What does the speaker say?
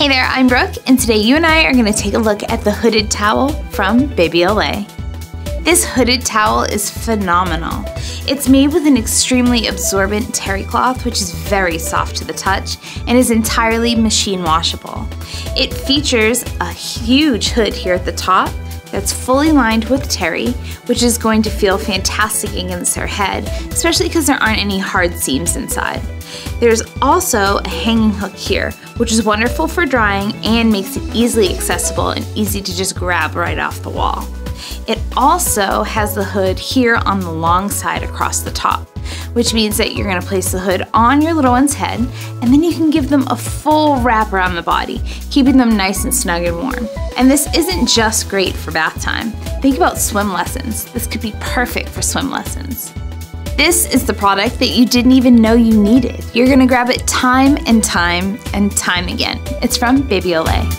Hey there, I'm Brooke, and today you and I are going to take a look at the hooded towel from Bebe au Lait. This hooded towel is phenomenal. It's made with an extremely absorbent terry cloth, which is very soft to the touch and is entirely machine washable. It features a huge hood here at the top that's fully lined with terry, which is going to feel fantastic against her head, especially because there aren't any hard seams inside. There's also a hanging hook here, which is wonderful for drying and makes it easily accessible and easy to just grab right off the wall. It also has the hood here on the long side across the top, which means that you're going to place the hood on your little one's head, and then you can give them a full wrap around the body, keeping them nice and snug and warm. And this isn't just great for bath time. Think about swim lessons. This could be perfect for swim lessons. This is the product that you didn't even know you needed. You're going to grab it time and time and time again. It's from Bebe au Lait.